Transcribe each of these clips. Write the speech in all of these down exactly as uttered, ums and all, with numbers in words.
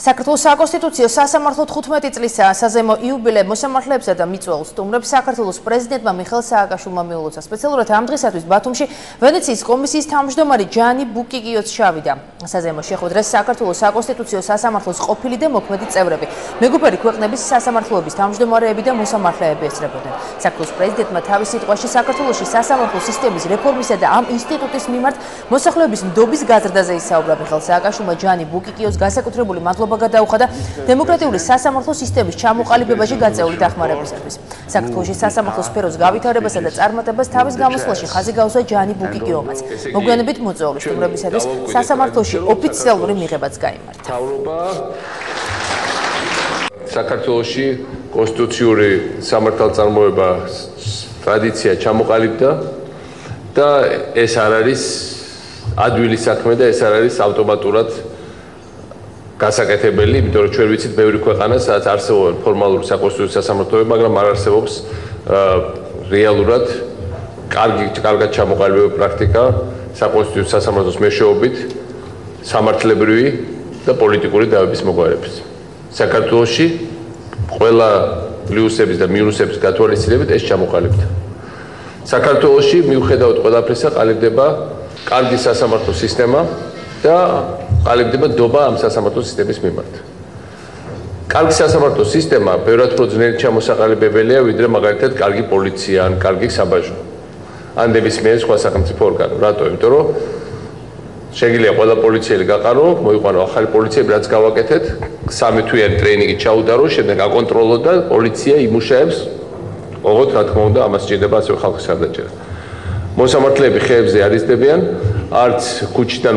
საქართველოს საკონსტიტუციო სასამართლო თხუთმეტი წლისა საზემო იუბილეო მოსამართლებსა და მიწვეულ სტუმრებს საქართველოს პრეზიდენტმა მიხეილ სააკაშვილმა მიულოცა. Სპეციალურად ამ დღისათვის ბათუმში ვენეციის კომისიის თავმჯდომარე ჯანი ბუკიკიოც შავიდა. Საზემო შეხვედრას საქართველოს საკონსტიტუციო სასამართლოს ყოფილი და მოქმედი წევრები, მეგობარი ქვეყნების სასამართლოების თავმჯდომარეები და მოსამართლეები ეწრებოდნენ. Საქართველოს პრეზიდენტმა თავის სიტყვაში საქართველოში სასამართლო სისტემის რეფორმისა და ამ ინსტიტუტის მიმართ მოსახლეობის ნდობის გაზრდაზე ისაუბრა. მიხეილ სააკაშვილმა ჯანი ბუკიკიოს განსაკუთრებული მადლობა გადაუხადა დემოკრატიული სასამართლო სისტემის ჩამოყალიბებაში გაწეული დახმარებებისათვის. საქართველოში სასამართლო სფეროს გავითარებასა და წარმატებას თავის გამოსვლაში ხაზი გაუსვა ჯანი ბუკიკიომაც. მოგვიანებით მოწვეული სტუმრებისათვის სასამართლოში ოფიციალური მიღებაც გაიმართა. საქართველოში კონსტიტუციური სამართალწარმოება ტრადიცია ჩამოყალიბდა და ეს არ არის ადვილი საქმე და ეს არ არის ავტომატურად გასაკეთებელი, იმიტომ რომ ჩვენ ვიცით ბევრი ქვეყანა, სადაც არსებობენ ფორმალური საკონსტიტუციო სასამართლოები, მაგრამ არ არსებობს რეალურად კარგი კარგად ჩამოყალიბებული პრაქტიკა საკონსტიტუციო სასამართლოს მეშვეობით სამართლებრივი და პოლიტიკური დავების მოგვარების. საქართველოში ყველა პლუსების და მინუსების გათვალისწინებით ეს ჩამოყალიბდა. საქართველოში მიუხედავად ყველაფრისა ყალიბდება კარგი სასამართლო სისტემა და ყალიბდება დობა ამ სასამართლო სისტემის მიმართ. კარგი სასამართლო სისტემა ბევრად უფრო ძნელი ჩამოსაყალიბებელია, ვიდრე მაგალითად კარგი პოლიცია ან კარგი საბაჟო. ან ნებისმიერი სხვა სახელმწიფო ორგანო. რატო? იმიტომ რომ შეიძლება ყველა პოლიციელი გაყარო, მოიყვანო ახალი პოლიციები, რაც გავაკეთეთ, სამი თვიანი ტრენინგი ჩაუდარო, შემდეგ აკონტროლო და პოლიცია იმუშავებს, ოღონდ რა თქმა უნდა ამას ჭირდება ასევე ხალხის გადაჭერა. მოსამართლეები ხეებზე არ ისდებიან, არც ქუჩიდან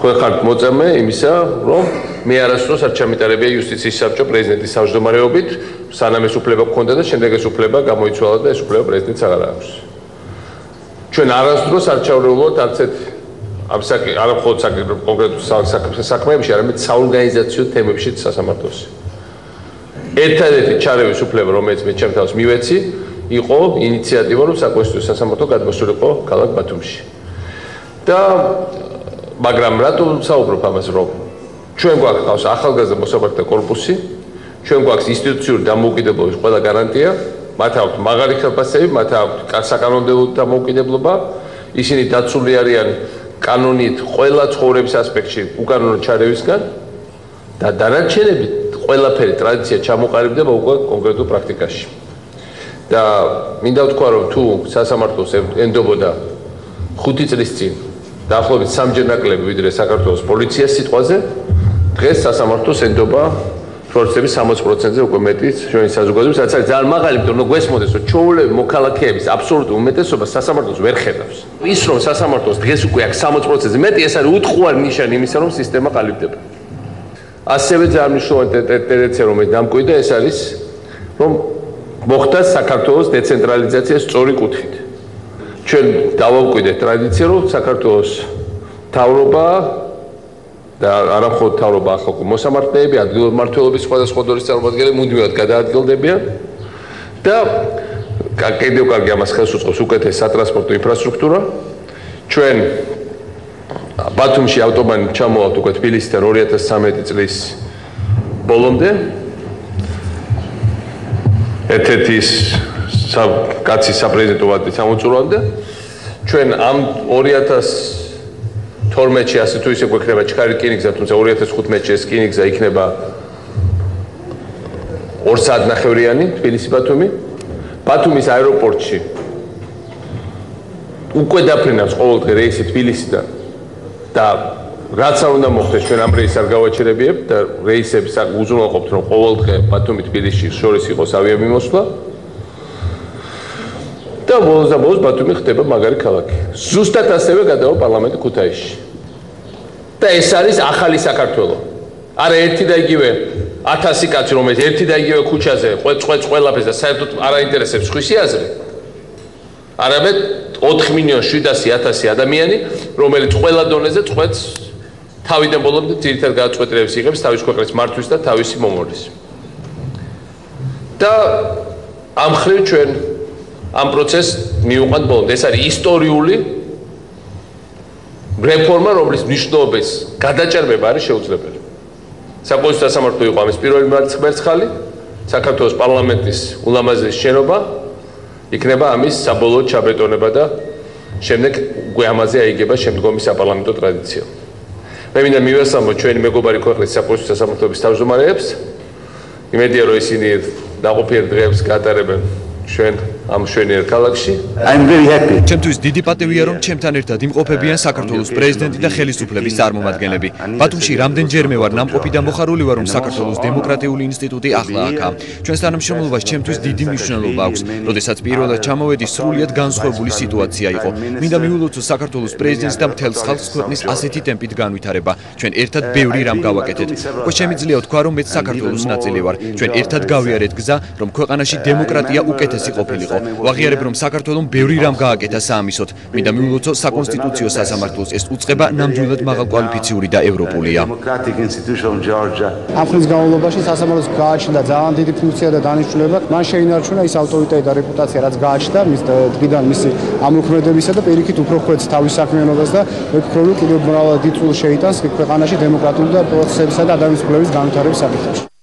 ხომ ხართ მოწამე იმისა, რომ მე არასდროს არ ჩამიტარებია იუსტიციის საბჭო პრეზიდენტის თავმჯდომარეობით, სანამ ეს უფლება გქონდა და შემდეგ ეს უფლება გამოიცვალა და ეს უფლება პრეზიდენტს აღარ აქვს. ჩვენ არასდროს არ ჩავრილობთ არც ერთ არ მხოლოდ კონკრეტულ საქმეებში, არამედ საორგანიზაციო თემებშიც სასამართლოს. ერთადერთი ჩარევის უფლება, რომელიც მე ჩემ თავს მივეცი, იყო ინიციატივა, რომ საკონსტიტუციო სასამართლო გადმოსულიყო ქალაქ ბათუმში. და მაგრამ რატო საუბრობ ამას, რომ ჩვენ გვაქვს ახალგაზრდა მოსამართლეთა კორპუსი, ჩვენ გვაქვს ინსტიტუციური დამოუკიდებლობის ყველა გარანტია, მათ აქვთ მაღალი ხელფასები, მათ აქვთ საკანონმდებლო დამოუკიდებლობა, ისინი დაცული არიან კანონით ყველა ცხოვრების ასპექტში უკანონო ჩარევისგან და დანარჩენებით ყველაფერი ტრადიცია ჩამოყალიბდება უკვე კონკრეტულ პრაქტიკაში. და მინდა ვთქვა, რომ თუ სასამართლოს ენდობოდა ხუთი წლის წინ დაახლოებით სამჯერ ნაკლები ვიდრე საქართველოს პოლიციას სიტყვაზე, დღეს სასამართლოს ენდობა პროცენტების სამოცი პროცენტზე უკვე მეტიც ჩვენი საზოგადოების, რაც არის ძალიან მაღალი, იმიტომ რომ გვესმოდეს, რომ ჩაოლები მოქალაქეების აბსოლუტური უმეტესობა სასამართლოს ვერ ხედავს. ის რომ სასამართლოს დღეს უკვე აქვს სამოცი პროცენტზე მეტი, ეს არის უთხოვარი ნიშანი იმისა, რომ სისტემა ყალიბდება. ასევე ძალიან მნიშვნელოვანი ტენდენცია, რომელიც დამკვიდა, ეს არის რომ მოხდა საქართველოს დეცენტრალიზაცია სწორი კუთხით. ჩვენ დავამკვიდეთ ტრადიცია, რომ საქართველოს მთავრობა და არა მხოლოდ მთავრობა, ახლა მოსამართლეები, ადგილმმართველობის სხვადასხვა დონის წარმომადგენლები მუდმივად გადაადგილდებიან და კიდევ კარგი ამას ხელს უწყობს უკეთეს სატრანსპორტო ინფრასტრუქტურა. ჩვენ ბათუმში ავტობანი ჩამოვავთ უკვე თბილისიდან ორი ათას ცამეტი წლის ბოლომდე. ერთ-ერთი კაცის საპრეზიდენტო ვადის ამოწურვამდე. ჩვენ ამ ორი ათას თორმეტში ასე თუ ისე გვექნება ჩქარი რკინიგზა, თუმცა ორი ათას ხუთმეტში ეს რკინიგზა იქნება ორ საათნახევრიანი თბილისი-ბათუმი. ბათუმის აეროპორტში უკვე დაფრინავს ყოველდღე რეისი თბილისიდან და რაც არ უნდა მოხდეს, ჩვენ ამ რეისს არ გავაჩერებიებთ და რეისებს უზრუნველყოფთ, რომ ყოველდღე ბათუმი-თბილისში შორის იყოს ავიამიმოსვლა. და ბოლოს-ბოლოს ბათუმი ხდება მაგარი ქალაქი. ზუსტად ასევე გადავა პარლამენტი ქუთაისში. და ეს არის ახალი საქართველო. არა ერთი და იგივე ათასი კაცი რომელიც ერთი და იგივე ქუჩაზე ყვეც ყველაფერს და საერთოდ არ აინტერესებს სხვისი აზრი არამედ ოთხი მილიონი შვიდასი ათასი ადამიანი რომელიც ყველა დონეზე ყვეც თავიდან ბოლომდე ძირითადად გადაწყვეტილებს იღებს თავის ქვეყნის მართვის და თავისი მომოლის და ამ ხრივ ჩვენ ამ პროცესს მიუყვეთ ბოლომდე ეს არის ისტორიული რეფორმა რომლის მნიშვნელობის გადაჭერბება არის შეუძლებელი საკონსტიტუციო სასამართლო იყო ამის პირველი მერცხალი საქართველოს პარლამენტის ულამაზეს შენობა იქნება ამის საბოლოო ჩაბეტონება და შემდეგ უკვე ამაზე აიგება შემდგომი საპარლამენტო ტრადიცია მე მინდა მივესალმო ჩვენი მეგობარი ქვეყნის საკონსტიტუციო სასამართლოების თავმჯდომარეებს იმედია რომ ისინი დაყოფილ დღეებს გატარებენ ჩვენ I'm very happy. Ჩემთვის დიდი პატივია რომ ჩემთან ერთად იმყოფებიან საქართველოს პრეზიდენტი და ხელისუფლების წარმომადგენლები. ბათუმში რამდენჯერმე ვარ ნამყოფი და მოხარული ვარ რომ საქართველოს დემოკრატიული ინსტიტუტი ახლა აქა. Ჩვენს თანამშრომლობას ჩემთვის დიდი მნიშვნელობა აქვს, როდესაც პირველად ჩამოვედი სრულიად განსხვავებული სიტუაცია იყო. Მინდა მივულოცოთ საქართველოს პრეზიდენტს და მთელს ხალხს ქვეყნის ასეთი ტემპით განვითარება. Ჩვენ ერთად ბევრი რამ გავაკეთეთ. Უკვე შემიძლია თქვა რომ მე საქართველოს ნაწილი ვარ. Ჩვენ ერთად გავიარეთ გზა რომ ქვეყანაში დემოკრატია უკეთესი ყოფილიყო. Ვაღიარებ რომ საქართველოს ბევრი რამ გააკეთა საამისოთ. Მინდა მივულოცო საკონსტიტუციო სასამართლოს ეს უწყება ნამდვილად მაღალკვალიფიციური და ევროპულია. ამ ხნის განმავლობაში სასამართლოს გააჩნდა ძალიან დიდი ფუნქცია და დანიშნულება. მან შეინარჩუნა ის ავტორიტეტი და რეპუტაცია რაც გააჩნდა მის დღიდან მისი ამოქმედებისა და პირიქით უფრო ხუთ თავის საქმიანობას და მე ვფიქრობ კიდევ მრავალ დიდ წულ შეიტანს ქვეყანაში დემოკრატიული და პროცესებისა და ადამიანის უფლებების განვითარების საკითხებში.